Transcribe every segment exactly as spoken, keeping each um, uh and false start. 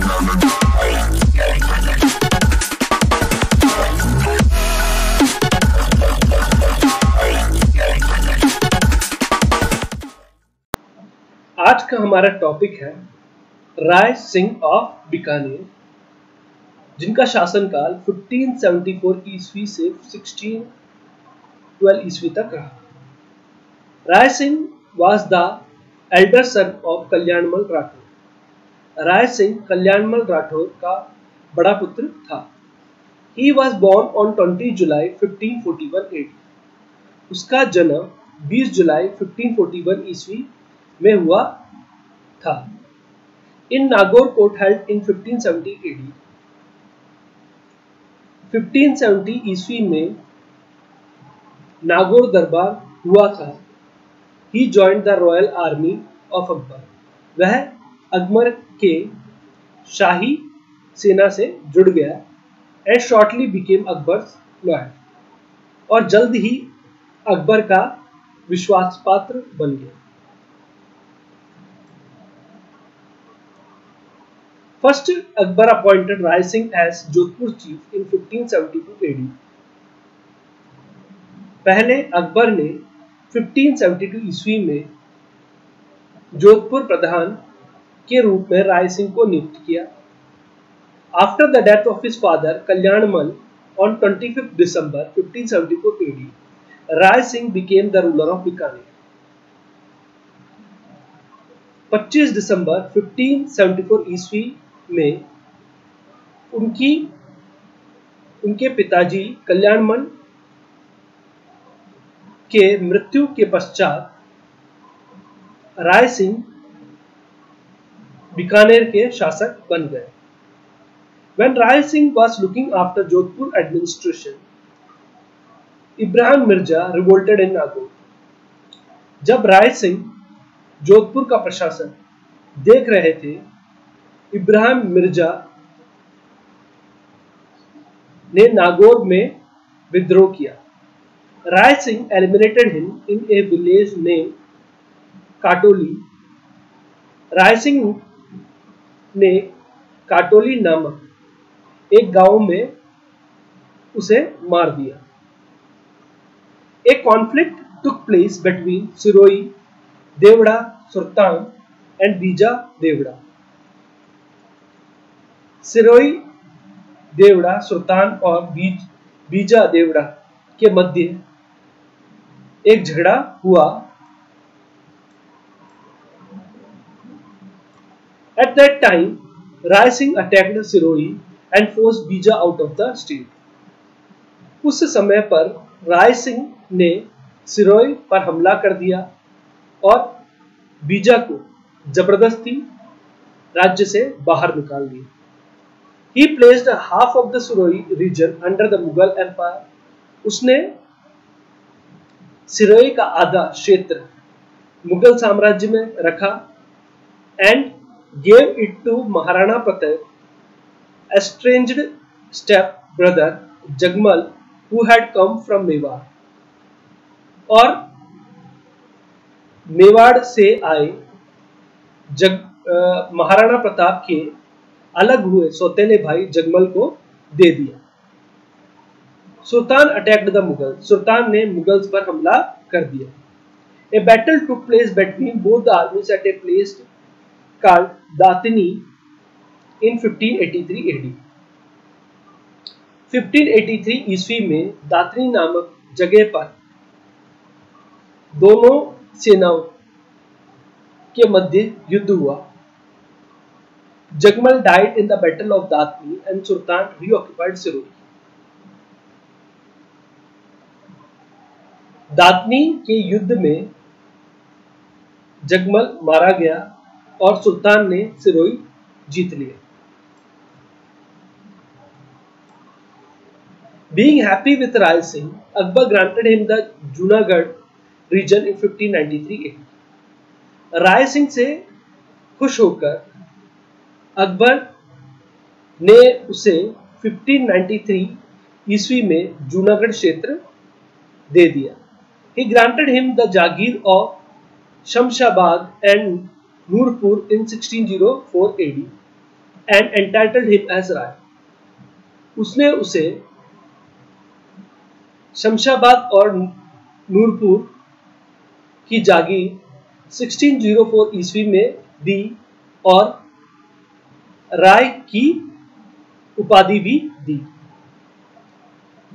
आज का हमारा टॉपिक है राय सिंह ऑफ बिकानेर, जिनका शासनकाल पंद्रह सौ चौहत्तर ईस्वी से सोलह सौ बारह ईस्वी तक रहा। Rai Singh was the elder son of Kalyanmal Rathore. Rai Singh Kalyanmal Rathore का बड़ा पुत्र था। He was born on twentieth of July fifteen forty-one A D। उसका जन्म बीस जुलाई पंद्रह सौ इकतालीस ईस्वी में हुआ था। In Nagorkot held in fifteen seventy A D। पंद्रह सौ सत्तर ईस्वी में नागौर दरबार हुआ था। He joined the royal army of Akbar. वह अकबर के शाही सेना से जुड़ गया। And shortly became Akbar's loyal. और जल्द ही अकबर का विश्वास पात्र बन गया। First, Akbar appointed Rai Singh as Jodhpur chief in fifteen seventy-two A D। पहले अकबर ने पंद्रह सौ बहत्तर ईस्वी में जोधपुर प्रधान के रूप में राय सिंह को नियुक्त किया। After the death of his father Kalyanmal on twenty-fifth of December fifteen seventy-four A D, Rai Singh became the ruler of Bikaner। पच्चीस दिसंबर पंद्रह सौ चौहत्तर ईस्वी में उनकी उनके पिताजी कल्याणमल के मृत्यु के पश्चात राय सिंह बीकानेर के शासक बन गए। When Rai Singh was looking after Jodhpur administration, Ibrahim Mirza revolted in Nagpur। जब राय सिंह जोधपुर का प्रशासन देख रहे थे, इब्राहिम मिर्जा ने नागौर में विद्रोह किया। Rai Singh eliminated him in a village name Katoli. Rai Singh ने काटोली नामक एक गांव में उसे मार दिया। A conflict took place between Sirohi Deora Sultan and Bija Deora. Sirohi Deora सुल्तान और बीज, बीजा देवड़ा के मध्य एक झगड़ा हुआ। At that time, Rai Singh attacked Sirohi and forced बीजा out of the state। उस समय पर राय सिंह ने सिरोई पर हमला कर दिया और बीजा को जबरदस्ती राज्य से बाहर निकाल दिया। He placed half of the Siroi region under the Mughal Empire। उसने सिरोई का आधा क्षेत्र मुगल साम्राज्य में रखा। And gave it to Maharana Pratap estranged step brother Jagmal who had come from Mewar. और मेवाड़ से आए जग महाराणा प्रताप के अलग हुए सौतेले भाई जगमल को दे दिया। Sultan attacked the Mughal. सुल्तान ने मुगल्स पर हमला कर दिया। A battle took place between both the armies at a place called Datani in पंद्रह सौ तिरासी एडी। पंद्रह सौ तिरासी ईस्वी में दातनी नामक जगह पर दोनों सेनाओं के मध्य युद्ध हुआ। Jagmal died in the battle of Datani and Sultan reoccupied Sirohi. Datani के युद्ध में जगमल मारा गया और सुल्तान ने सिरोही जीत लिया। Being happy with Rai Singh, Akbar granted him the Junagadh region in पंद्रह सौ तिरानवे एडी। राय सिंह से खुश होकर अकबर ने उसे पंद्रह सौ तिरानवे ईस्वी में जूनागढ़ क्षेत्र दे दिया। He granted him the jagir of Shamshabad and Nurpur in सोलह सौ चार AD. And entitled him as Rai. उसने उसे शमशाबाद और नूरपुर की जागीर सोलह सौ चार ईस्वी में दी और राय की उपाधि भी दी।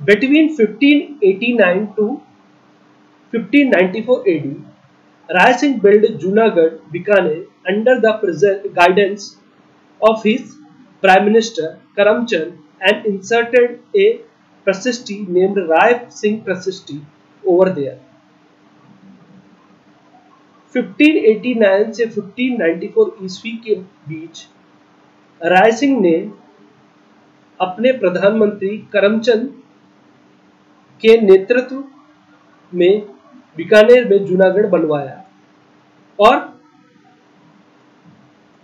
Between fifteen eighty nine to fifteen ninety four AD, Rai Singh built Junagadh, Bikaner under the guidance of his prime minister Karamchand and inserted a prashasti named Rai Singh prashasti over there। Fifteen eighty nine से फिफ्टीन नाइंटी फोर ईस्वी के बीच राय सिंह ने अपने प्रधानमंत्री करमचंद के नेतृत्व में बीकानेर में जूनागढ़ बनवाया और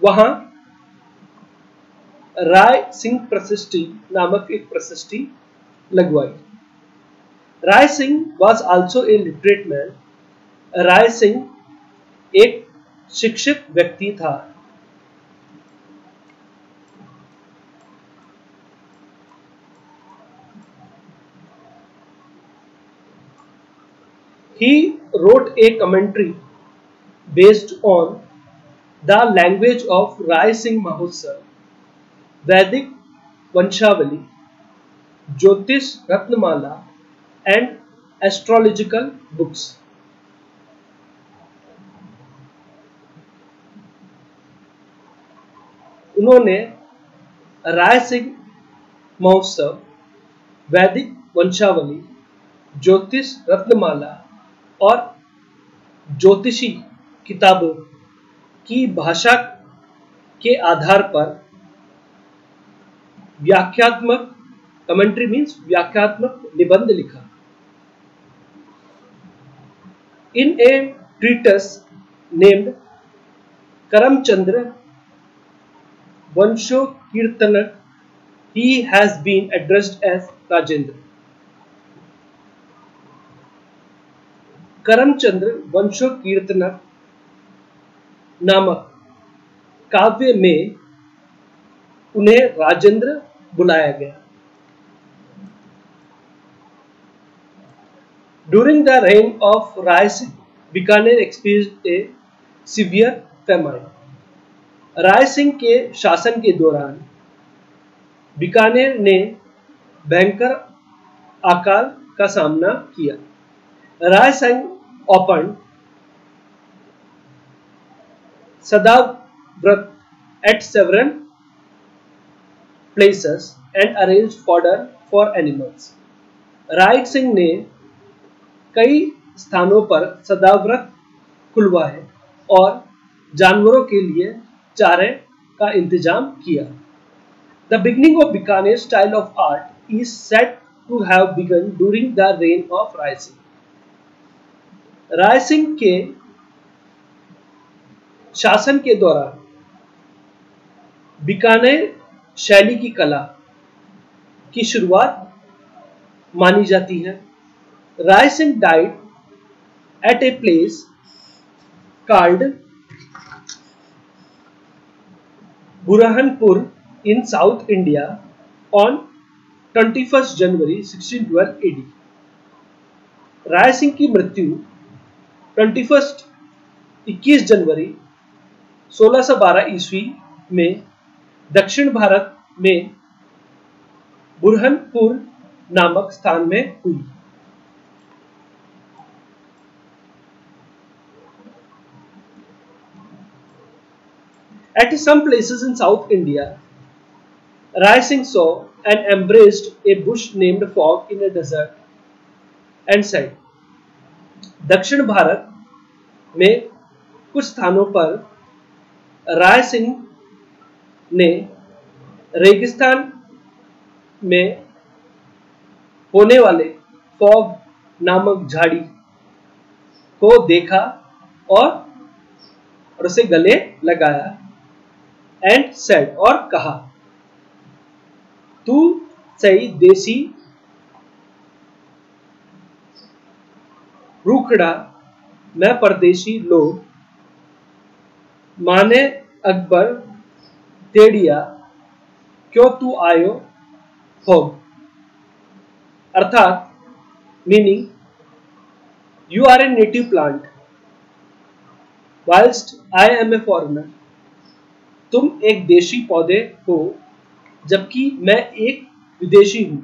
वहां राय सिंह प्रशस्ति नामक एक प्रशस्ति लगवाई। Rai Singh was also a literate man. Rai Singh एक शिक्षित व्यक्ति था। He wrote a commentary based on the language of Rai Singh Mahotsav, Vedik Vanshavali, Jyotish Ratnamala, and astrological books. उन्होंने राय सिंह महोत्सव, वैदिक वंशावली, ज्योतिष रत्नमाला और ज्योतिषी किताबों की भाषा के आधार पर व्याख्यात्मक कमेंट्री मीन्स व्याख्यात्मक निबंध लिखा। In a treatise named Karamchandra Vansho Kirtan he has been addressed as Rajendra. Karamchandra Vansho Kirtan नामक काव्य में उन्हें राजेंद्र बुलाया गया। During the reign of Rai Singh, Bikaner experienced a severe famine. Rai Singh के शासन के दौरान बीकानेर ने भयंकर अकाल का सामना किया। Rai Singh open sadavrat at several places and arranged fodder for animals। Rai Singh ने कई स्थानों पर सदाव्रत खुलवाए और जानवरों के लिए चारे का इंतजाम किया। The beginning of Bikaner style of art is said to have begun during the reign of Rai Singh। राय सिंह के शासन के दौरान बीकानेर शैली की कला की शुरुआत मानी जाती है। Rai Singh died at a place called Burhanpur in south India on twenty first January sixteen twelve AD. Rai Singh की मृत्यु ट्वेंटी फर्स्ट इक्कीस जनवरी सोलह सौ बारह ईस्वी में दक्षिण भारत में बुरहानपुर नामक स्थान में हुई। At some places in South India, Rai Singh saw and embraced a bush named fog in a desert and said। दक्षिण भारत में कुछ स्थानों पर राय सिंह ने रेगिस्तान में होने वाले फॉग नामक झाड़ी को देखा और उसे गले लगाया एंड सेड और कहा, तू सही देसी रूखड़ा मैं परदेशी लोग माने अकबर तेड़िया क्यों तू आयो हो, अर्थात meaning you are a native plant whilst I am a foreigner, तुम एक देशी पौधे हो जबकि मैं एक विदेशी हूं।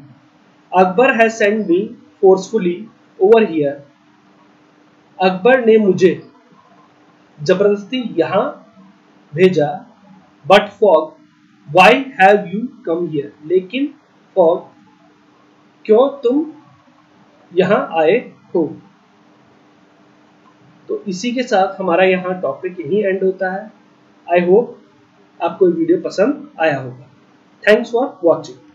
Akbar has sent me forcefully over here, Akbar ने मुझे जबरदस्ती यहां भेजा। But fog why have you come here, लेकिन फॉग क्यों तुम यहां आए हो। तो इसी के साथ हमारा यहाँ टॉपिक यही एंड होता है। आई होप आपको वीडियो पसंद आया होगा। Thanks for watching.